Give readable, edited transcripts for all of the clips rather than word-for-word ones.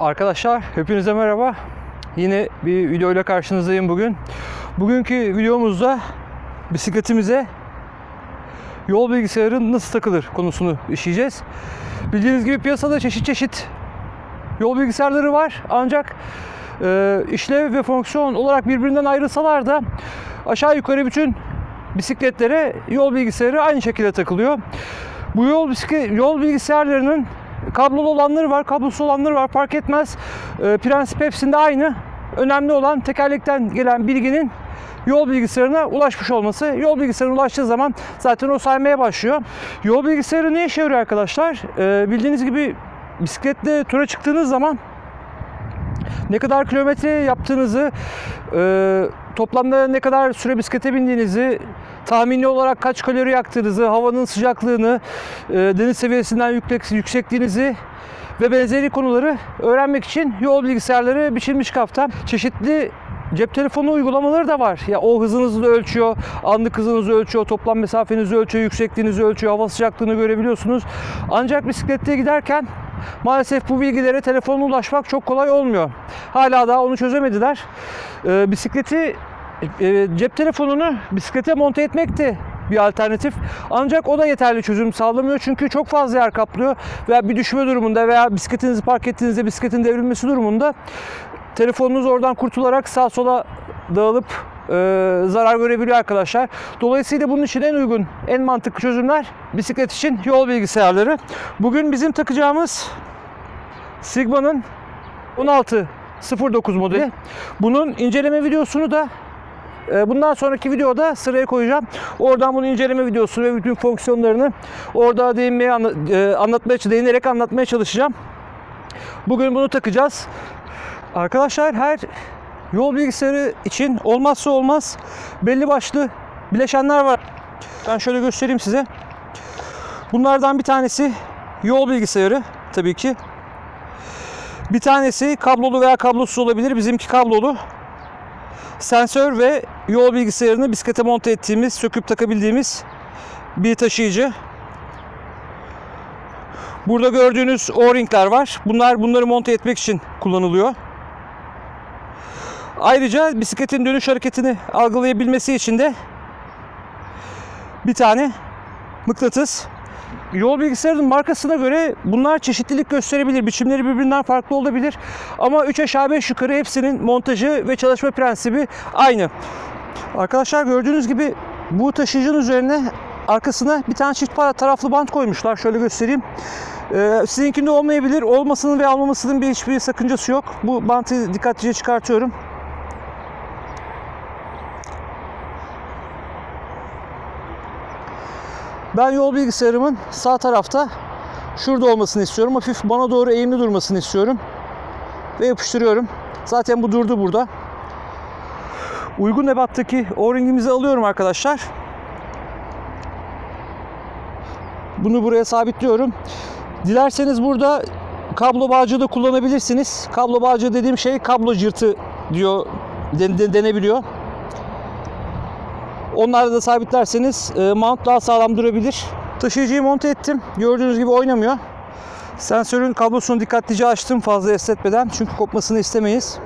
Arkadaşlar hepinize merhaba. Yine bir video ile karşınızdayım bugün. Bugünkü videomuzda bisikletimize yol bilgisayarı nasıl takılır konusunu işleyeceğiz. Bildiğiniz gibi piyasada çeşit çeşit yol bilgisayarları var. Ancak işlev ve fonksiyon olarak birbirinden ayrılsalar da aşağı yukarı bütün bisikletlere yol bilgisayarı aynı şekilde takılıyor. Bu yol bilgisayarlarının kablolu olanları var, kablosuz olanları var, fark etmez. Prensip hepsinde aynı. Önemli olan tekerlekten gelen bilginin yol bilgisayarına ulaşmış olması. Yol bilgisayarına ulaştığı zaman zaten o saymaya başlıyor. Yol bilgisayarı ne işe yarıyor arkadaşlar? Bildiğiniz gibi bisikletle tura çıktığınız zaman ne kadar kilometre yaptığınızı, toplamda ne kadar süre bisiklete bindiğinizi, tahmini olarak kaç kalori yaktığınızı, havanın sıcaklığını, deniz seviyesinden yüksekliğinizi ve benzeri konuları öğrenmek için yol bilgisayarları biçilmiş kaftan. Çeşitli cep telefonu uygulamaları da var. Ya o hızınızı da ölçüyor, anlık hızınızı ölçüyor, toplam mesafenizi ölçüyor, yüksekliğinizi ölçüyor, hava sıcaklığını görebiliyorsunuz. Ancak bisiklette giderken maalesef bu bilgilere telefonla ulaşmak çok kolay olmuyor. Hala daha onu çözemediler. Cep telefonunu bisiklete monte etmek de bir alternatif. Ancak o da yeterli çözüm sağlamıyor. Çünkü çok fazla yer kaplıyor. Veya bir düşme durumunda veya bisikletinizi park ettiğinizde bisikletin devrilmesi durumunda telefonunuz oradan kurtularak sağa sola dağılıp zarar görebiliyor arkadaşlar. Dolayısıyla bunun için en uygun, en mantıklı çözümler bisiklet için yol bilgisayarları. Bugün bizim takacağımız Sigma'nın 1609 modeli. Bunun inceleme videosunu da bundan sonraki videoda sıraya koyacağım. Oradan bunun inceleme videosu ve bütün fonksiyonlarını orada değinerek anlatmaya çalışacağım. Bugün bunu takacağız. Arkadaşlar her yol bilgisayarı için olmazsa olmaz belli başlı bileşenler var. Ben şöyle göstereyim size. Bunlardan bir tanesi yol bilgisayarı tabii ki. Bir tanesi kablolu veya kablosuz olabilir. Bizimki kablolu. Sensör ve yol bilgisayarını bisiklete monte ettiğimiz, söküp takabildiğimiz bir taşıyıcı. Burada gördüğünüz o-ringler var. Bunları monte etmek için kullanılıyor. Ayrıca bisikletin dönüş hareketini algılayabilmesi için de bir tane mıknatıs. Yol bilgisayarının markasına göre bunlar çeşitlilik gösterebilir. Biçimleri birbirinden farklı olabilir. Ama 3 aşağı 5 yukarı hepsinin montajı ve çalışma prensibi aynı. Arkadaşlar gördüğünüz gibi bu taşıyıcının üzerine arkasına bir tane çift taraflı bant koymuşlar. Şöyle göstereyim. Sizinkinde olmayabilir. Olmasının veya olmamasının hiçbir sakıncası yok. Bu bantı dikkatlice çıkartıyorum. Ben yol bilgisayarımın sağ tarafta şurada olmasını istiyorum. Hafif bana doğru eğimli durmasını istiyorum. Ve yapıştırıyorum. Zaten bu durdu burada. Uygun ebattaki o-ringimizi alıyorum arkadaşlar. Bunu buraya sabitliyorum. Dilerseniz burada kablo bağcığı da kullanabilirsiniz. Kablo bağcığı dediğim şey kablo cırtı diyor denebiliyor. Onları da sabitlerseniz mount daha sağlam durabilir. Taşıyıcıyı monte ettim. Gördüğünüz gibi oynamıyor. Sensörün kablosunu dikkatlice açtım fazla esnetmeden. Çünkü kopmasını istemeyiz.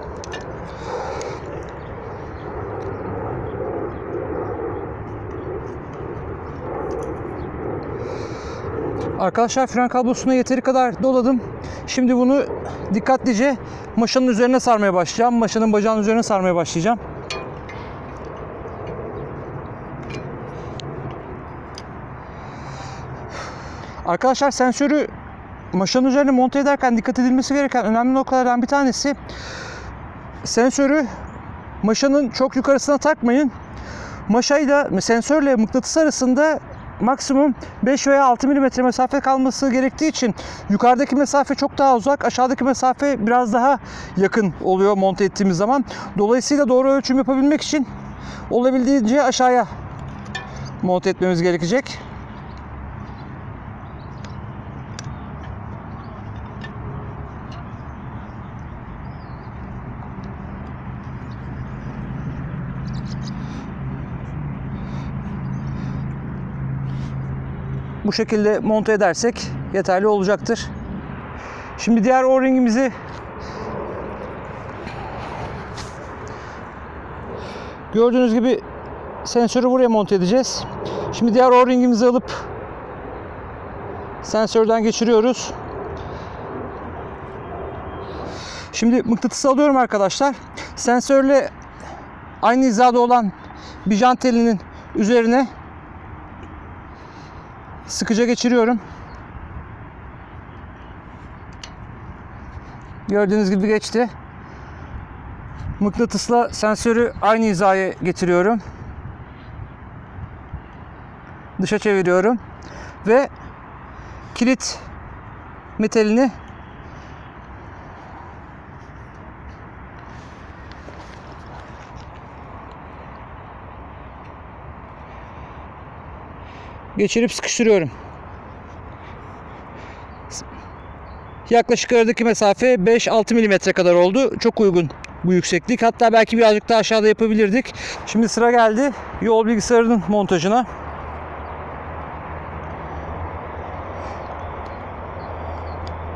Arkadaşlar fren kablosuna yeteri kadar doladım. Şimdi bunu dikkatlice maşanın üzerine sarmaya başlayacağım. Maşanın bacağının üzerine sarmaya başlayacağım. Arkadaşlar sensörü maşanın üzerine monte ederken dikkat edilmesi gereken önemli noktalardan bir tanesi sensörü maşanın çok yukarısına takmayın. Maşayla sensörle mıknatıs arasında maksimum 5 veya 6 mm mesafe kalması gerektiği için yukarıdaki mesafe çok daha uzak, aşağıdaki mesafe biraz daha yakın oluyor monte ettiğimiz zaman. Dolayısıyla doğru ölçüm yapabilmek için olabildiğince aşağıya monte etmemiz gerekecek. Bu şekilde monte edersek yeterli olacaktır. Şimdi diğer o-ringimizi Gördüğünüz gibi sensörü buraya monte edeceğiz. Şimdi diğer o-ringimizi alıp sensörden geçiriyoruz. Şimdi mıknatısı alıyorum arkadaşlar. Sensörle aynı hizada olan bir jant telinin üzerine sıkıca geçiriyorum. Gördüğünüz gibi geçti. Mıknatısla sensörü aynı hizaya getiriyorum. Dışa çeviriyorum. Ve kilit metalini geçirip sıkıştırıyorum. Yaklaşık aradaki mesafe 5-6 mm kadar oldu. Çok uygun bu yükseklik. Hatta belki birazcık daha aşağıda yapabilirdik. Şimdi sıra geldi yol bilgisayarının montajına.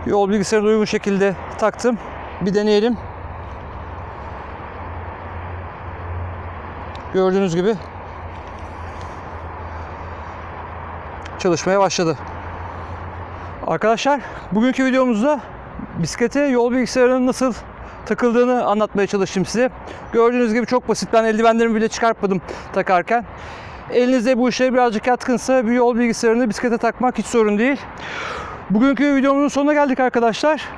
Yol bilgisayarını uygun şekilde taktım. Bir deneyelim. Gördüğünüz gibi çalışmaya başladı. Arkadaşlar, bugünkü videomuzda bisiklete yol bilgisayarının nasıl takıldığını anlatmaya çalıştım size. Gördüğünüz gibi çok basit. Ben eldivenlerimi bile çıkartmadım takarken. Elinizde bu işe birazcık yatkınsa bir yol bilgisayarını bisiklete takmak hiç sorun değil. Bugünkü videomuzun sonuna geldik arkadaşlar.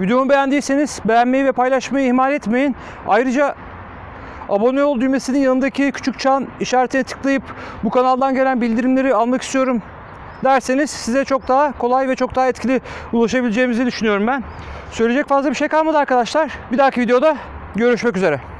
Videomu beğendiyseniz beğenmeyi ve paylaşmayı ihmal etmeyin. Ayrıca abone ol düğmesinin yanındaki küçük çan işaretine tıklayıp bu kanaldan gelen bildirimleri almak istiyorum derseniz size çok daha kolay ve çok daha etkili ulaşabileceğimizi düşünüyorum ben. Söyleyecek fazla bir şey kalmadı arkadaşlar. Bir dahaki videoda görüşmek üzere.